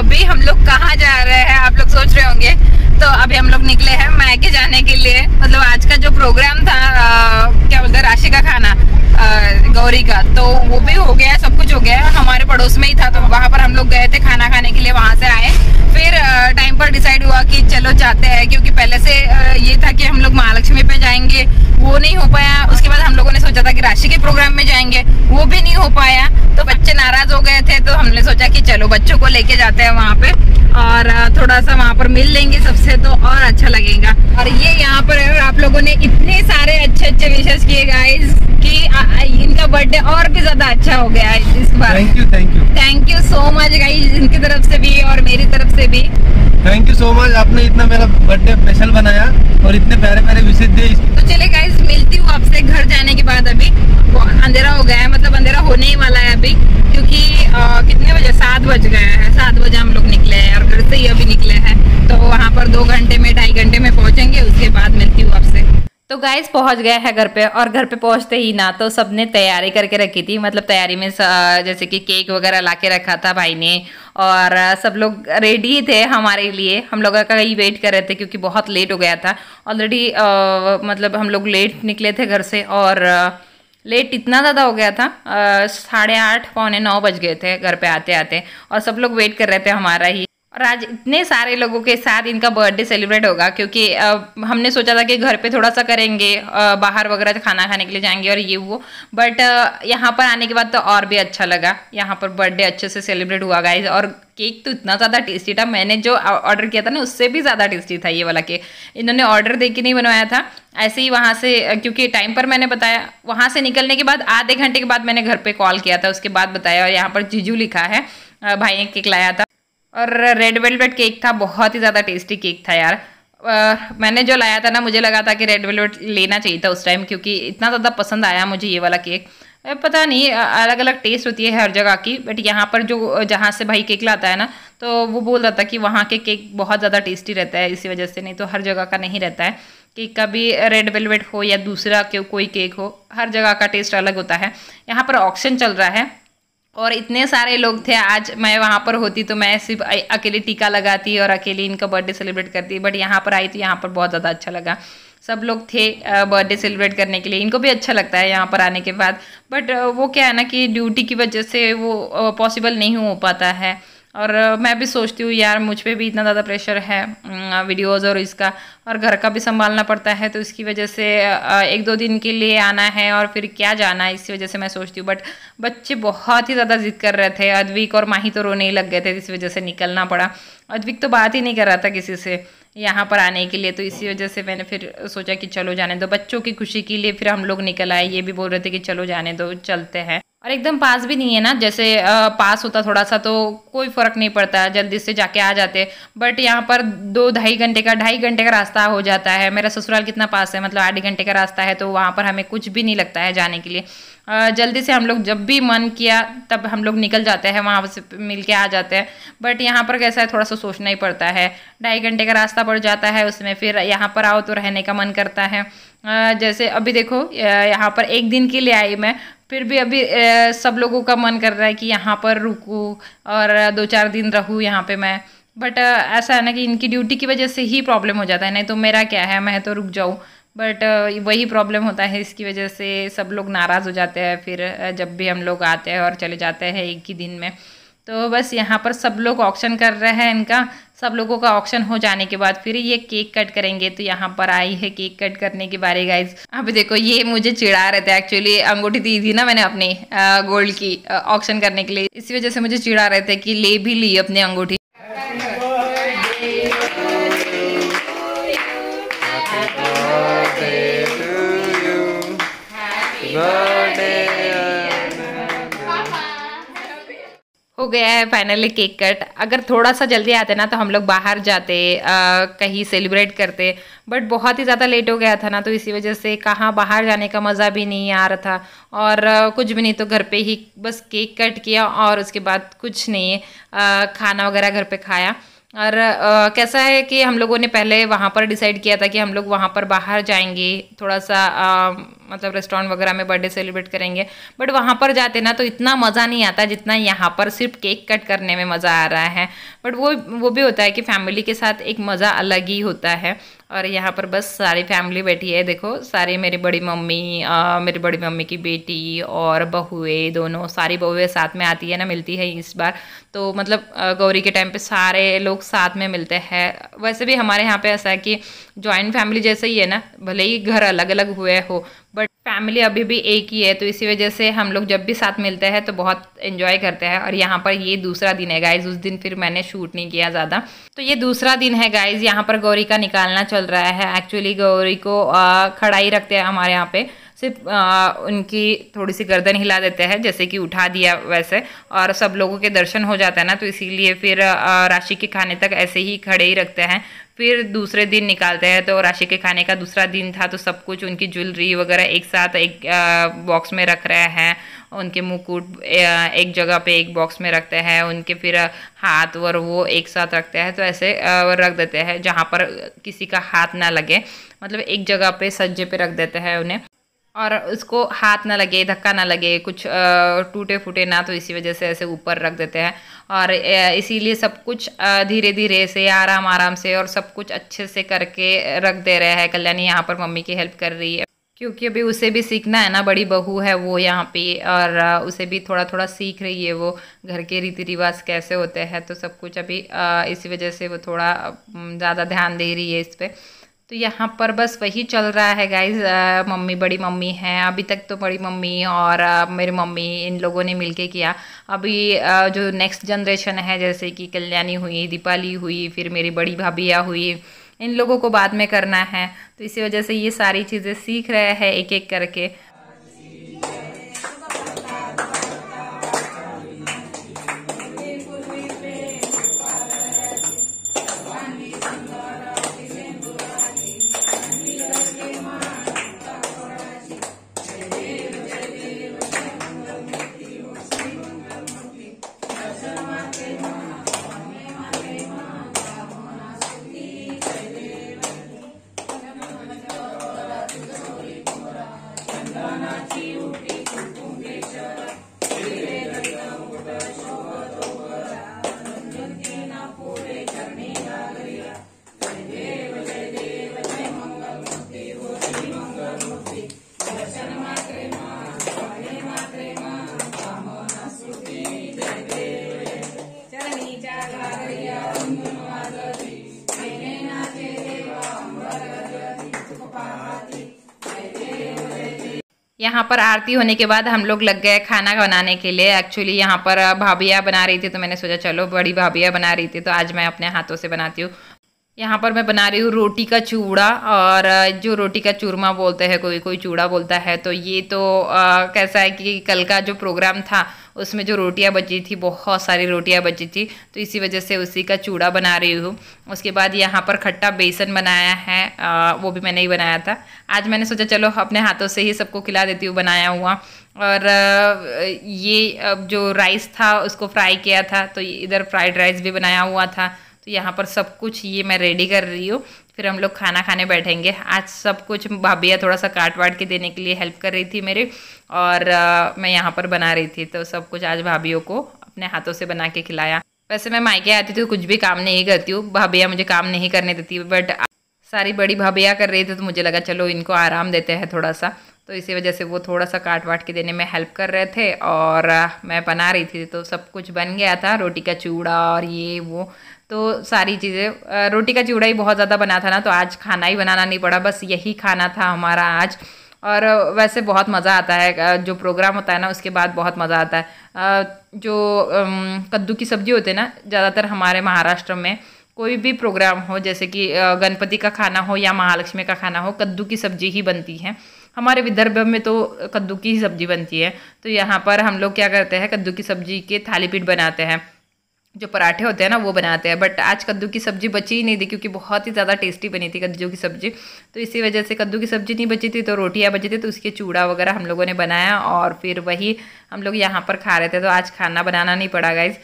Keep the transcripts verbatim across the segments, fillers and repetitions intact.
अभी हम लोग कहाँ जा रहे हैं आप लोग सोच रहे होंगे। तो अभी हम लोग निकले हैं मायके जाने के लिए। मतलब आज का जो प्रोग्राम था आ, क्या बोलते हैं राशि का खाना आ, गौरी का, तो वो भी हो गया, सब कुछ हो गया। हमारे पड़ोस में ही था तो वहाँ पर हम लोग गए थे खाना खाने के लिए। वहाँ से आए फिर टाइम पर डिसाइड हुआ कि चलो जाते हैं, क्योंकि पहले से ये था कि हम लोग महालक्ष्मी पे जाएंगे, वो नहीं हो पाया। उसके बाद हम लोगों ने सोचा था कि राशि के प्रोग्राम में जाएंगे, वो भी नहीं हो पाया। तो बच्चे नाराज हो गए थे, तो हमने सोचा कि चलो बच्चों को लेके जाते हैं वहाँ पे और थोड़ा सा वहाँ पर मिल लेंगे सबसे, तो और अच्छा लगेगा। और ये यहाँ पर आप लोगों ने इतने सारे अच्छे अच्छे विशेष किए गाइस कि इनका बर्थडे और भी ज्यादा अच्छा हो गया इस बार। Thank you thank you thank you so much guys, इनकी तरफ से भी और मेरी तरफ से भी थैंक यू सो मच। आपने इतना मेरा बर्थडे स्पेशल बनाया और इतने प्यारे प्यारे विशेष दिए। तो चलिए गाइस, मिलती हूँ आपसे घर जाने के बाद। अभी अंधेरा हो गया है, मतलब अंधेरा होने ही वाला है अभी, क्योंकि आ, कितने बजे सात बज गए हैं। सात बजे हम लोग निकले हैं और घर से ही अभी निकले हैं, तो वहाँ पर दो घंटे में ढाई घंटे में पहुँचेंगे। उसके बाद मिलती हूँ आपसे। तो गाइस पहुंच गया है घर पे, और घर पे पहुंचते ही ना तो सबने तैयारी करके रखी थी। मतलब तैयारी में जैसे कि केक वगैरह ला के रखा था भाई ने, और सब लोग रेडी ही थे हमारे लिए। हम लोग का ही वेट कर रहे थे क्योंकि बहुत लेट हो गया था ऑलरेडी। मतलब हम लोग लेट निकले थे घर से, और लेट इतना ज़्यादा हो गया था, साढ़े आठ पौने नौ बज गए थे घर पे आते आते, और सब लोग वेट कर रहे थे हमारा ही। और आज इतने सारे लोगों के साथ इनका बर्थडे सेलिब्रेट होगा, क्योंकि हमने सोचा था कि घर पे थोड़ा सा करेंगे, बाहर वगैरह खाना खाने के लिए जाएंगे और ये वो, बट यहाँ पर आने के बाद तो और भी अच्छा लगा। यहाँ पर बर्थडे अच्छे से सेलिब्रेट हुआ गाइस, और केक तो इतना ज़्यादा टेस्टी था, मैंने जो ऑर्डर किया था ना उससे भी ज़्यादा टेस्टी था ये वाला केक। इन्होंने ऑर्डर दे के नहीं बनवाया था, ऐसे ही वहाँ से, क्योंकि टाइम पर मैंने बताया। वहाँ से निकलने के बाद आधे घंटे के बाद मैंने घर पर कॉल किया था, उसके बाद बताया। और यहाँ पर जीजू लिखा है, भाई ने केक लाया था, और रेड वेलवेट केक था। बहुत ही ज़्यादा टेस्टी केक था यार। आ, मैंने जो लाया था ना, मुझे लगा था कि रेड वेलवेट लेना चाहिए था उस टाइम, क्योंकि इतना ज़्यादा पसंद आया मुझे ये वाला केक। पता नहीं अलग अलग टेस्ट होती है हर जगह की, बट यहाँ पर जो जहाँ से भाई केक लाता है ना, तो वो बोल रहा था कि वहाँ के केक बहुत ज़्यादा टेस्टी रहता है इसी वजह से, नहीं तो हर जगह का नहीं रहता है केक का भी। रेड वेलवेट हो या दूसरा कोई केक हो, हर जगह का टेस्ट अलग होता है। यहाँ पर ऑक्शन चल रहा है और इतने सारे लोग थे। आज मैं वहाँ पर होती तो मैं सिर्फ अकेले टीका लगाती और अकेले इनका बर्थडे सेलिब्रेट करती, बट यहाँ पर आई तो यहाँ पर बहुत ज़्यादा अच्छा लगा। सब लोग थे बर्थडे सेलिब्रेट करने के लिए, इनको भी अच्छा लगता है यहाँ पर आने के बाद। बट वो क्या है ना कि ड्यूटी की वजह से वो पॉसिबल नहीं हो पाता है, और मैं भी सोचती हूँ यार मुझ पर भी इतना ज़्यादा प्रेशर है वीडियोज़ और इसका, और घर का भी संभालना पड़ता है, तो इसकी वजह से एक दो दिन के लिए आना है और फिर क्या जाना है, इसी वजह से मैं सोचती हूँ। बट बच्चे बहुत ही ज़्यादा जिद कर रहे थे। अद्विक और माही तो रोने ही लग गए थे, इस वजह से निकलना पड़ा। अद्विक तो बात ही नहीं कर रहा था किसी से यहाँ पर आने के लिए, तो इसी वजह से मैंने फिर सोचा कि चलो जाने दो बच्चों की खुशी के लिए। फिर हम लोग निकल आए, ये भी बोल रहे थे कि चलो जाने दो चलते हैं। और एकदम पास भी नहीं है ना, जैसे पास होता थोड़ा सा तो कोई फ़र्क नहीं पड़ता, जल्दी से जाके आ जाते। बट यहाँ पर दो ढाई घंटे का ढाई घंटे का रास्ता हो जाता है। मेरा ससुराल कितना पास है, मतलब आधे घंटे का रास्ता है, तो वहाँ पर हमें कुछ भी नहीं लगता है जाने के लिए। जल्दी से हम लोग जब भी मन किया तब हम लोग निकल जाते हैं, वहाँ से मिल के आ जाते हैं। बट यहाँ पर कैसा है, थोड़ा सा सोचना ही पड़ता है। ढाई घंटे का रास्ता पड़ जाता है, उसमें फिर यहाँ पर आओ तो रहने का मन करता है। जैसे अभी देखो यहाँ पर एक दिन के लिए आई मैं, फिर भी अभी सब लोगों का मन कर रहा है कि यहाँ पर रुकूँ और दो चार दिन रहूँ यहाँ पे मैं। बट ऐसा है ना कि इनकी ड्यूटी की वजह से ही प्रॉब्लम हो जाता है, नहीं तो मेरा क्या है, मैं तो रुक जाऊँ। बट वही प्रॉब्लम होता है, इसकी वजह से सब लोग नाराज़ हो जाते हैं फिर जब भी हम लोग आते हैं और चले जाते हैं एक ही दिन में। तो बस यहाँ पर सब लोग ऑक्शन कर रहे हैं इनका। सब लोगों का ऑक्शन हो जाने के बाद फिर ये केक कट करेंगे, तो यहाँ पर आई है केक कट करने के बारे गाइज। अभी देखो ये मुझे चिढ़ा रहे थे, एक्चुअली अंगूठी दी थी ना मैंने अपने गोल्ड की ऑक्शन करने के लिए, इसी वजह से मुझे चिढ़ा रहे थे कि ले भी ली अपनी अंगूठी। हो गया है फाइनली केक कट। अगर थोड़ा सा जल्दी आते ना तो हम लोग बाहर जाते, आ, कहीं सेलिब्रेट करते, बट बहुत ही ज़्यादा लेट हो गया था ना, तो इसी वजह से कहाँ बाहर जाने का मज़ा भी नहीं आ रहा था। और आ, कुछ भी नहीं, तो घर पे ही बस केक कट किया, और उसके बाद कुछ नहीं आ, खाना वगैरह घर पे खाया। और आ, कैसा है कि हम लोगों ने पहले वहाँ पर डिसाइड किया था कि हम लोग वहाँ पर बाहर जाएंगे, थोड़ा सा आ, मतलब रेस्टोरेंट वगैरह में बर्थडे सेलिब्रेट करेंगे, बट वहाँ पर जाते ना तो इतना मज़ा नहीं आता जितना यहाँ पर सिर्फ केक कट करने में मज़ा आ रहा है। बट वो वो भी होता है कि फैमिली के साथ एक मज़ा अलग ही होता है। और यहाँ पर बस सारी फैमिली बैठी है, देखो सारी मेरी बड़ी मम्मी, मेरी बड़ी मम्मी की बेटी और बहुएं, दोनों सारी बहुएं साथ में आती है ना, मिलती है इस बार तो, मतलब गौरी के टाइम पे सारे लोग साथ में मिलते हैं। वैसे भी हमारे यहाँ पे ऐसा है कि जॉइंट फैमिली जैसे ही है ना, भले ही घर अलग अलग हुए हो बट फैमिली अभी भी एक ही है, तो इसी वजह से हम लोग जब भी साथ मिलते हैं तो बहुत एंजॉय करते हैं। और यहाँ पर ये दूसरा दिन है गाइज, उस दिन फिर मैंने शूट नहीं किया ज़्यादा, तो ये दूसरा दिन है गाइज। यहाँ पर गौरी का निकालना चल रहा है, एक्चुअली गौरी को खड़ा ही रखते हैं हमारे यहाँ पे, सिर्फ उनकी थोड़ी सी गर्दन हिला देते हैं जैसे कि उठा दिया वैसे, और सब लोगों के दर्शन हो जाता है ना, तो इसीलिए फिर राशि के खाने तक ऐसे ही खड़े ही रखते हैं। फिर दूसरे दिन निकालते हैं, तो राशि के खाने का दूसरा दिन था, तो सब कुछ उनकी ज्वेलरी वगैरह एक साथ एक बॉक्स में रख रहे हैं, उनके मुकुट एक जगह पे एक बॉक्स में रखते हैं, उनके फिर हाथ और वो एक साथ रखते हैं, तो ऐसे रख देते हैं जहाँ पर किसी का हाथ ना लगे, मतलब एक जगह पे सज्जे पे रख देते हैं उन्हें, और उसको हाथ ना लगे, धक्का ना लगे, कुछ टूटे फूटे ना, तो इसी वजह से ऐसे ऊपर रख देते हैं। और इसीलिए सब कुछ धीरे धीरे से आराम आराम से और सब कुछ अच्छे से करके रख दे रहे हैं। कल्याणी यहाँ पर मम्मी की हेल्प कर रही है क्योंकि अभी उसे भी सीखना है ना, बड़ी बहू है वो यहाँ पे, और उसे भी थोड़ा थोड़ा सीख रही है वो घर के रीति रिवाज कैसे होते हैं, तो सब कुछ अभी इसी वजह से वो थोड़ा ज़्यादा ध्यान दे रही है इस पर। तो यहाँ पर बस वही चल रहा है गाइज, मम्मी बड़ी मम्मी है, अभी तक तो बड़ी मम्मी और आ, मेरी मम्मी इन लोगों ने मिलके किया। अभी आ, जो नेक्स्ट जनरेशन है जैसे कि कल्याणी हुई, दीपाली हुई, फिर मेरी बड़ी भाभिया हुई, इन लोगों को बाद में करना है, तो इसी वजह से ये सारी चीज़ें सीख रहे हैं एक एक करके। यहाँ पर आरती होने के बाद हम लोग लग गए खाना बनाने के लिए। एक्चुअली यहाँ पर भाभिया बना रही थी, तो मैंने सोचा चलो बड़ी भाभिया बना रही थी तो आज मैं अपने हाथों से बनाती हूँ। यहाँ पर मैं बना रही हूँ रोटी का चूड़ा, और जो रोटी का चूरमा बोलते हैं, कोई कोई चूड़ा बोलता है। तो ये तो आ, कैसा है कि कल का जो प्रोग्राम था उसमें जो रोटियां बची थी, बहुत सारी रोटियां बची थी, तो इसी वजह से उसी का चूड़ा बना रही हूँ। उसके बाद यहाँ पर खट्टा बेसन बनाया है, आ, वो भी मैंने ही बनाया था। आज मैंने सोचा चलो अपने हाथों से ही सबको खिला देती हूँ बनाया हुआ। और ये जो राइस था उसको फ्राई किया था, तो इधर फ्राइड राइस भी बनाया हुआ था। तो यहाँ पर सब कुछ ये मैं रेडी कर रही हूँ, फिर हम लोग खाना खाने बैठेंगे। आज सब कुछ भाभिया थोड़ा सा काट वाट के देने के लिए हेल्प कर रही थी मेरे, और आ, मैं यहाँ पर बना रही थी, तो सब कुछ आज भाभियों को अपने हाथों से बना के खिलाया। वैसे मैं मायके आती थी कुछ भी काम नहीं करती हूँ, भाभिया मुझे काम नहीं करने देती, बट सारी बड़ी भाभिया कर रही थी तो मुझे लगा चलो इनको आराम देते हैं थोड़ा सा, तो इसी वजह से वो थोड़ा सा काट वाट के देने में हेल्प कर रहे थे और मैं बना रही थी। तो सब कुछ बन गया था, रोटी का चूड़ा और ये वो, तो सारी चीज़ें। रोटी का चूड़ा ही बहुत ज़्यादा बना था ना, तो आज खाना ही बनाना नहीं पड़ा, बस यही खाना था हमारा आज। और वैसे बहुत मज़ा आता है, जो प्रोग्राम होता है ना उसके बाद बहुत मज़ा आता है। जो कद्दू की सब्ज़ी होती है ना, ज़्यादातर हमारे महाराष्ट्र में कोई भी प्रोग्राम हो, जैसे कि गणपति का खाना हो या महालक्ष्मी का खाना हो, कद्दू की सब्ज़ी ही बनती है। हमारे विदर्भ में तो कद्दू की ही सब्ज़ी बनती है, तो यहाँ पर हम लोग क्या करते हैं, कद्दू की सब्ज़ी के थाली पीठ बनाते हैं, जो पराठे होते हैं ना वो बनाते हैं। बट आज कद्दू की सब्ज़ी बची ही नहीं थी, क्योंकि बहुत ही ज़्यादा टेस्टी बनी थी कद्दू की सब्ज़ी, तो इसी वजह से कद्दू की सब्ज़ी नहीं बची थी, तो रोटियां बची थी, तो उसके चूड़ा वगैरह हम लोगों ने बनाया और फिर वही हम लोग यहाँ पर खा रहे थे। तो आज खाना बनाना नहीं पड़ा गाइज़।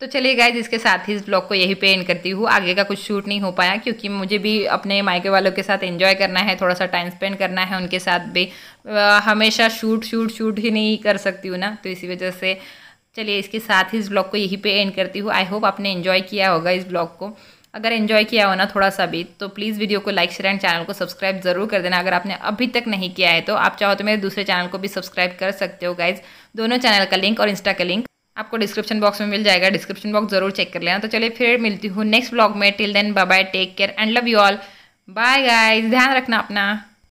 तो चलिए गाइज, इसके साथ ही इस ब्लॉग को यहीं पे एंड करती हूँ। आगे का कुछ शूट नहीं हो पाया क्योंकि मुझे भी अपने मायके वालों के साथ एंजॉय करना है, थोड़ा सा टाइम स्पेंड करना है उनके साथ भी। आ, हमेशा शूट शूट शूट ही नहीं कर सकती हूँ ना, तो इसी वजह से चलिए इसके साथ ही इस ब्लॉग को यहीं पे एंड करती हूँ। आई होप आपने एंजॉय किया होगा इस ब्लॉग को। अगर एंजॉय किया हो ना थोड़ा सा भी, तो प्लीज़ वीडियो को लाइक शेयर एंड चैनल को सब्सक्राइब जरूर कर देना। अगर आपने अभी तक नहीं किया है तो आप चाहो तो मेरे दूसरे चैनल को भी सब्सक्राइब कर सकते हो गाइज। दोनों चैनल का लिंक और इंस्टा का लिंक आपको डिस्क्रिप्शन बॉक्स में मिल जाएगा, डिस्क्रिप्शन बॉक्स जरूर चेक कर लेना। तो चलिए फिर मिलती हूँ नेक्स्ट ब्लॉग में। Till then bye bye, take care and love you all, bye guys. ध्यान रखना अपना।